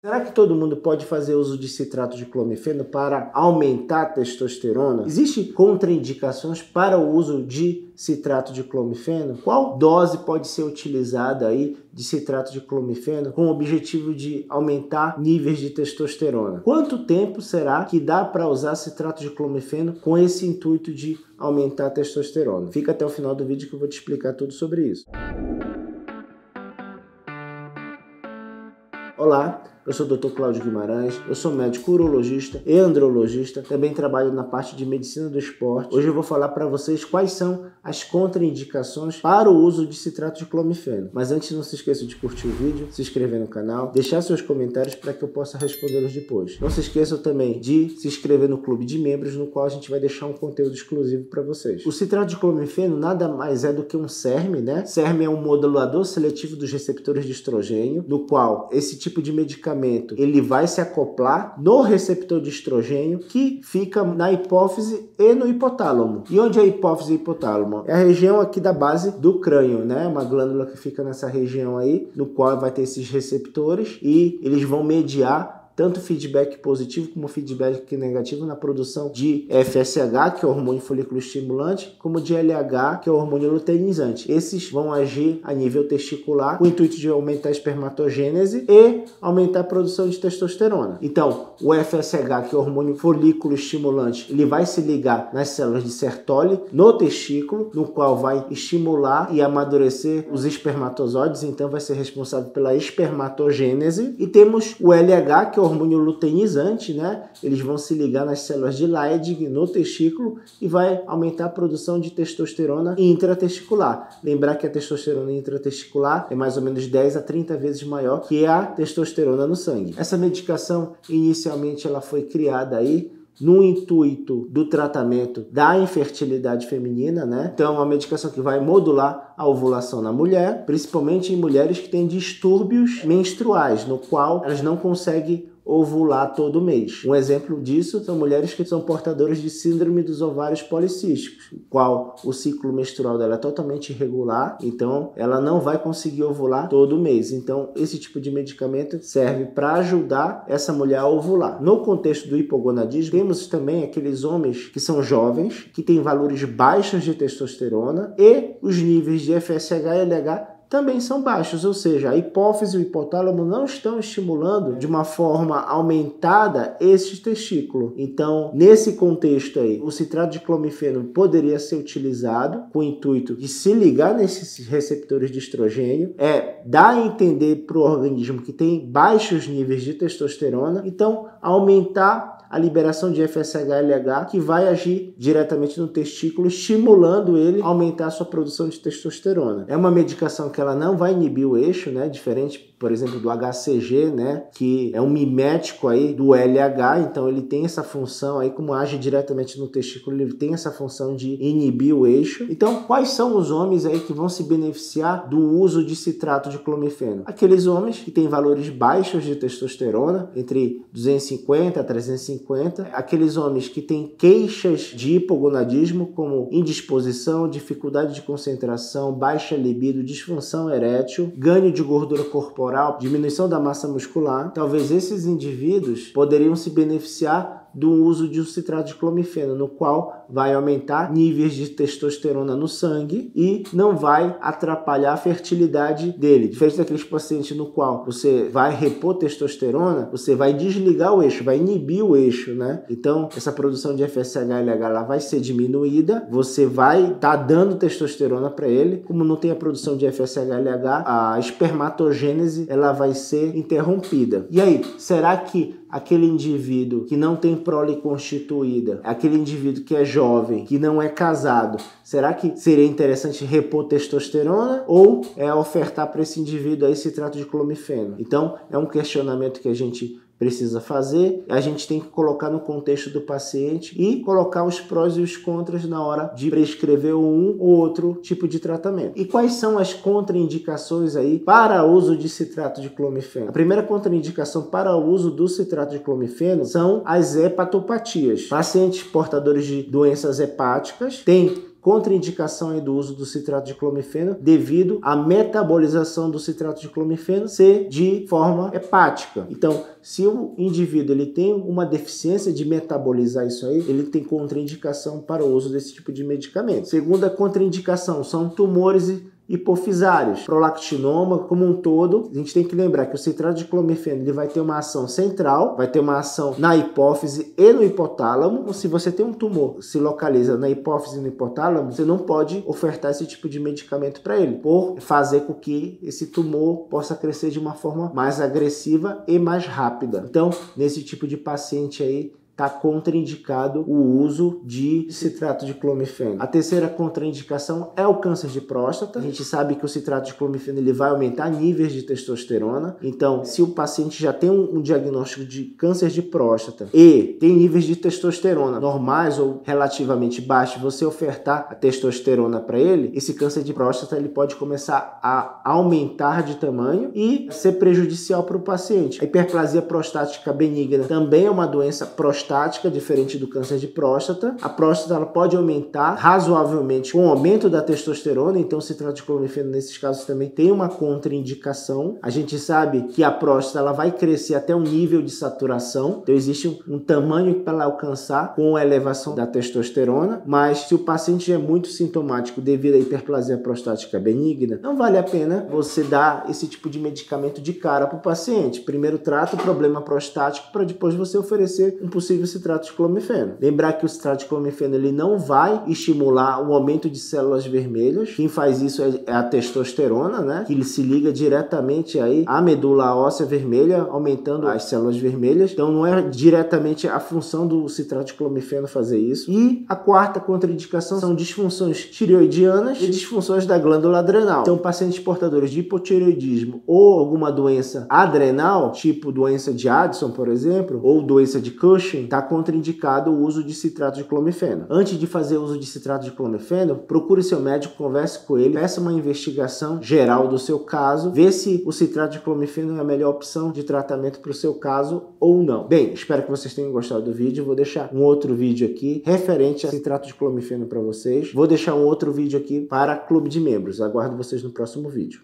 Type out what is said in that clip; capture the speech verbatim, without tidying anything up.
Será que todo mundo pode fazer uso de citrato de clomifeno para aumentar a testosterona? Existem contraindicações para o uso de citrato de clomifeno? Qual dose pode ser utilizada aí de citrato de clomifeno com o objetivo de aumentar níveis de testosterona? Quanto tempo será que dá para usar citrato de clomifeno com esse intuito de aumentar a testosterona? Fica até o final do vídeo que eu vou te explicar tudo sobre isso. Olá, eu sou o doutor Cláudio Guimarães, eu sou médico urologista e andrologista, também trabalho na parte de medicina do esporte. Hoje eu vou falar para vocês quais são as contraindicações para o uso de citrato de clomifeno. Mas antes, não se esqueça de curtir o vídeo, se inscrever no canal, deixar seus comentários para que eu possa respondê-los depois. Não se esqueça também de se inscrever no clube de membros, no qual a gente vai deixar um conteúdo exclusivo para vocês. O citrato de clomifeno nada mais é do que um SERM, né? SERM é um modulador seletivo dos receptores de estrogênio, no qual esse tipo de medicamento ele vai se acoplar no receptor de estrogênio que fica na hipófise e no hipotálamo. E onde é a hipófise e hipotálamo? É a região aqui da base do crânio, né? Uma glândula que fica nessa região aí, no qual vai ter esses receptores e eles vão mediar tanto feedback positivo como feedback negativo na produção de F S H, que é o hormônio folículo estimulante, como de L H, que é o hormônio luteinizante. Esses vão agir a nível testicular com o intuito de aumentar a espermatogênese e aumentar a produção de testosterona. Então, o F S H, que é o hormônio folículo estimulante, ele vai se ligar nas células de Sertoli, no testículo, no qual vai estimular e amadurecer os espermatozoides, então vai ser responsável pela espermatogênese. E temos o L H, que é o hormônio luteinizante, né? Eles vão se ligar nas células de Leydig no testículo e vai aumentar a produção de testosterona intratesticular. Lembrar que a testosterona intratesticular é mais ou menos dez a trinta vezes maior que a testosterona no sangue. Essa medicação, inicialmente, ela foi criada aí no intuito do tratamento da infertilidade feminina, né? Então, é uma medicação que vai modular a ovulação na mulher, principalmente em mulheres que têm distúrbios menstruais, no qual elas não conseguem ovular todo mês. Um exemplo disso são mulheres que são portadoras de síndrome dos ovários policísticos, no qual o ciclo menstrual dela é totalmente irregular, então ela não vai conseguir ovular todo mês. Então, esse tipo de medicamento serve para ajudar essa mulher a ovular. No contexto do hipogonadismo, temos também aqueles homens que são jovens, que têm valores baixos de testosterona e os níveis de F S H e L H também são baixos, ou seja, a hipófise e o hipotálamo não estão estimulando de uma forma aumentada este testículo. Então, nesse contexto aí, o citrato de clomifeno poderia ser utilizado com o intuito de se ligar nesses receptores de estrogênio, é dar a entender para o organismo que tem baixos níveis de testosterona, então aumentar a liberação de F S H L H, que vai agir diretamente no testículo, estimulando ele a aumentar a sua produção de testosterona. É uma medicação que ela não vai inibir o eixo, né? Diferente, por exemplo, do H C G, né? Que é um mimético aí do L H, então ele tem essa função aí, como age diretamente no testículo, ele tem essa função de inibir o eixo. Então, quais são os homens aí que vão se beneficiar do uso de citrato de clomifeno? Aqueles homens que têm valores baixos de testosterona, entre duzentos e cinquenta a trezentos e cinquenta, aqueles homens que têm queixas de hipogonadismo, como indisposição, dificuldade de concentração, baixa libido, disfunção erétil, ganho de gordura corporal, diminuição da massa muscular, talvez esses indivíduos poderiam se beneficiar do uso de um citrato de clomifeno, no qual vai aumentar níveis de testosterona no sangue e não vai atrapalhar a fertilidade dele. Diferente daqueles pacientes no qual você vai repor testosterona, você vai desligar o eixo, vai inibir o eixo, né? Então, essa produção de F S H L H ela vai ser diminuída, você vai estar tá dando testosterona para ele. Como não tem a produção de F S H L H, a espermatogênese ela vai ser interrompida. E aí, será que aquele indivíduo que não tem prole constituída, aquele indivíduo que é jovem, que não é casado, será que seria interessante repor testosterona ou é ofertar para esse indivíduo aí citrato de clomifeno? Então, é um questionamento que a gente precisa fazer, a gente tem que colocar no contexto do paciente e colocar os prós e os contras na hora de prescrever um ou outro tipo de tratamento. E quais são as contraindicações aí para o uso de citrato de clomifeno? A primeira contraindicação para o uso do citrato de clomifeno são as hepatopatias. Pacientes portadores de doenças hepáticas têm contraindicação aí do uso do citrato de clomifeno devido à metabolização do citrato de clomifeno ser de forma hepática. Então, se o indivíduo ele tem uma deficiência de metabolizar isso aí, ele tem contraindicação para o uso desse tipo de medicamento. Segunda contraindicação são tumores hipofisários, prolactinoma como um todo. A gente tem que lembrar que o citrato de clomifeno ele vai ter uma ação central, vai ter uma ação na hipófise e no hipotálamo. Se você tem um tumor que se localiza na hipófise e no hipotálamo, você não pode ofertar esse tipo de medicamento para ele, por fazer com que esse tumor possa crescer de uma forma mais agressiva e mais rápida. Então, nesse tipo de paciente aí, está contraindicado o uso de citrato de clomifeno. A terceira contraindicação é o câncer de próstata. A gente sabe que o citrato de clomifeno ele vai aumentar níveis de testosterona. Então, se o paciente já tem um, um diagnóstico de câncer de próstata e tem níveis de testosterona normais ou relativamente baixos, você ofertar a testosterona para ele, esse câncer de próstata ele pode começar a aumentar de tamanho e ser prejudicial para o paciente. A hiperplasia prostática benigna também é uma doença prostática prostática, diferente do câncer de próstata. A próstata ela pode aumentar razoavelmente com o aumento da testosterona, então o citrato de clomifeno nesses casos também tem uma contraindicação. A gente sabe que a próstata ela vai crescer até um nível de saturação, então existe um, um tamanho para ela alcançar com a elevação da testosterona, mas se o paciente é muito sintomático devido à hiperplasia prostática benigna, não vale a pena você dar esse tipo de medicamento de cara para o paciente. Primeiro trata o problema prostático para depois você oferecer um possível o citrato de clomifeno. Lembrar que o citrato de clomifeno ele não vai estimular o aumento de células vermelhas. Quem faz isso é a testosterona, né? Que ele se liga diretamente aí à medula óssea vermelha, aumentando as células vermelhas. Então não é diretamente a função do citrato de clomifeno fazer isso. E a quarta contraindicação são disfunções tireoidianas e disfunções da glândula adrenal. Então pacientes portadores de hipotireoidismo ou alguma doença adrenal, tipo doença de Addison, por exemplo, ou doença de Cushing, está contraindicado o uso de citrato de clomifeno. Antes de fazer uso de citrato de clomifeno, procure seu médico, converse com ele, peça uma investigação geral do seu caso, vê se o citrato de clomifeno é a melhor opção de tratamento para o seu caso ou não. Bem, espero que vocês tenham gostado do vídeo. Vou deixar um outro vídeo aqui referente a citrato de clomifeno para vocês. Vou deixar um outro vídeo aqui para clube de membros. Aguardo vocês no próximo vídeo.